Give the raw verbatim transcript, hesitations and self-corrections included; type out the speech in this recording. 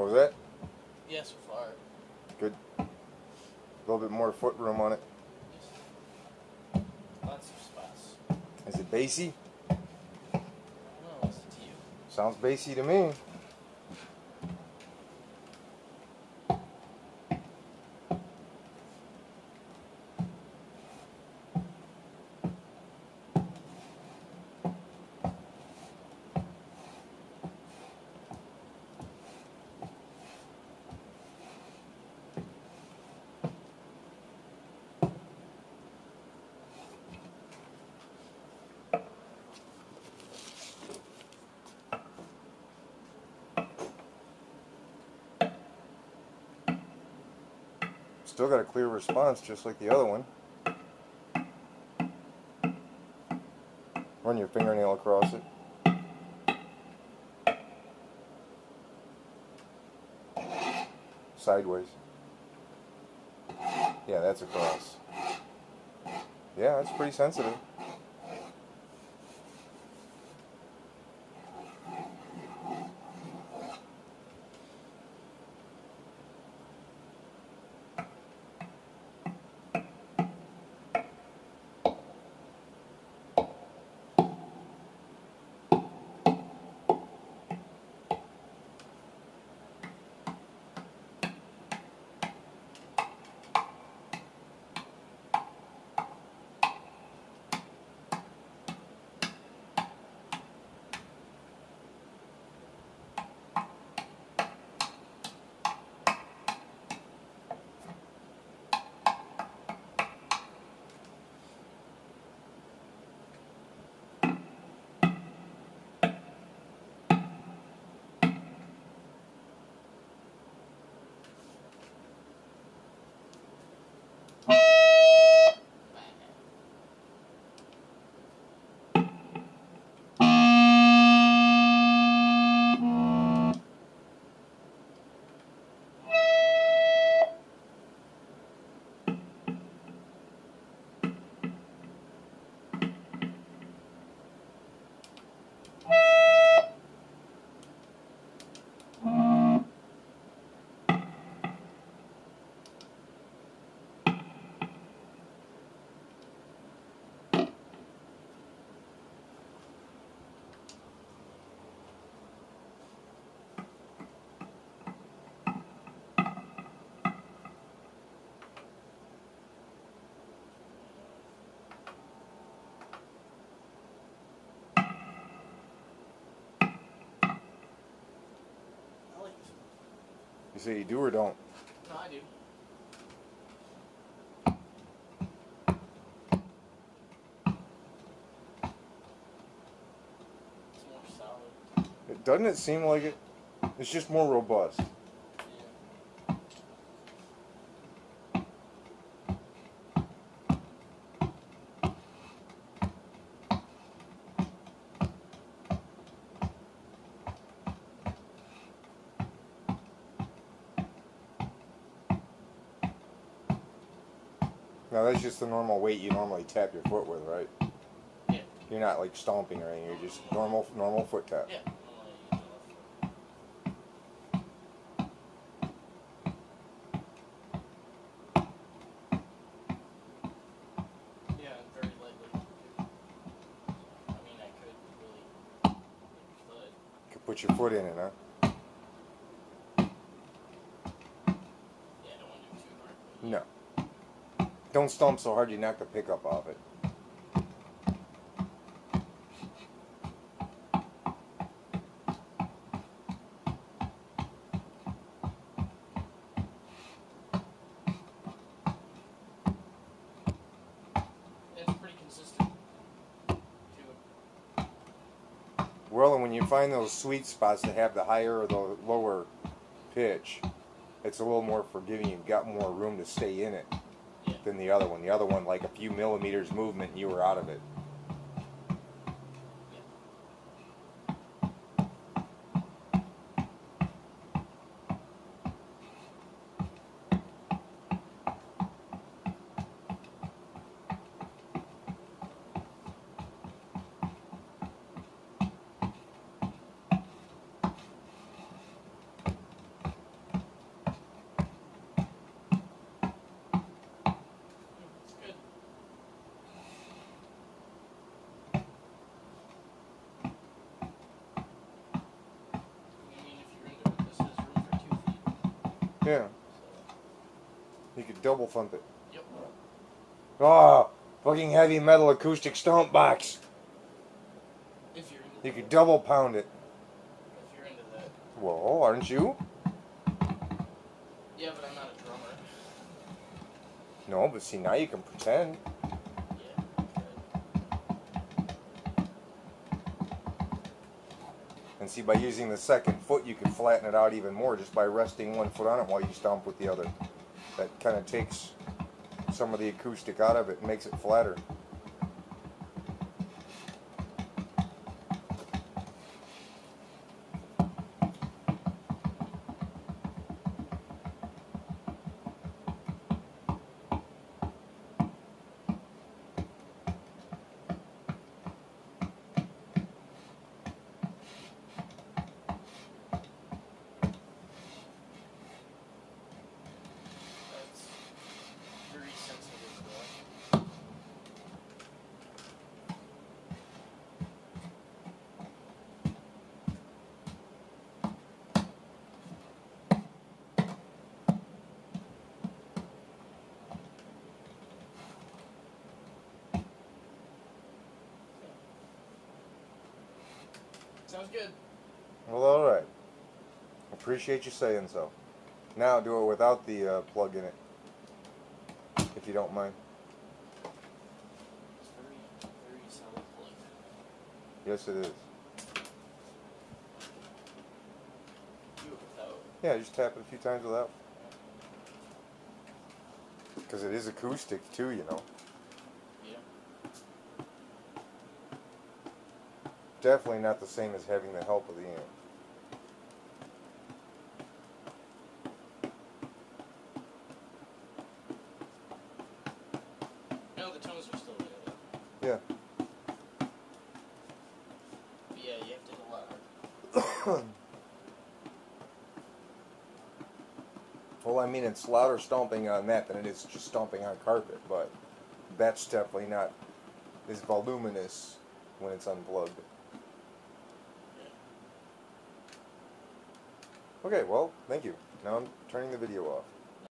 What was that? Yeah, so far. Good. A little bit more foot room on it. Yes. Lots of spots. Is it bassy? No, it's to you. Sounds bassy to me. Still got a clear response, just like the other one. Run your fingernail across it. Sideways. Yeah, that's across. Yeah, that's pretty sensitive. You say you do or don't? No, I do. It's more solid. It, doesn't it seem like it? It's just more robust. Now that's just the normal weight you normally tap your foot with, right? Yeah. You're not like stomping or anything, you're just normal normal foot tap. Yeah. Yeah, very lightly. I mean, I could really put your foot. You could put your foot in it, huh? Yeah, I don't want to do it too hard. No. Don't stomp so hard you knock the pickup off it. It's pretty consistent too. Well, and when you find those sweet spots that have the higher or the lower pitch, it's a little more forgiving. You've got more room to stay in it than the other one. The other one, like a few millimeters movement, and you were out of it. Yeah. You could double thump it. Yep. Oh, fucking heavy metal acoustic stomp box. If you're into you could double pound it. If you're into that. Whoa, aren't you? Yeah, but I'm not a drummer. No, but see, now you can pretend. And see, by using the second foot, you can flatten it out even more just by resting one foot on it while you stomp with the other. That kind of takes some of the acoustic out of it and makes it flatter. Sounds good. Well, all right. Appreciate you saying so. Now do it without the uh, plug in it, if you don't mind. It's very, very solid plug. Yes, it is. Do it without. Yeah, just tap it a few times without. Because it is acoustic too, you know. Definitely not the same as having the help of the amp. No, the tones are still there. Yeah. But yeah, you have to hit a lot harder. Well, I mean, it's louder stomping on that than it is just stomping on carpet, but that's definitely not as voluminous when it's unplugged. Okay, well, thank you. Now I'm turning the video off.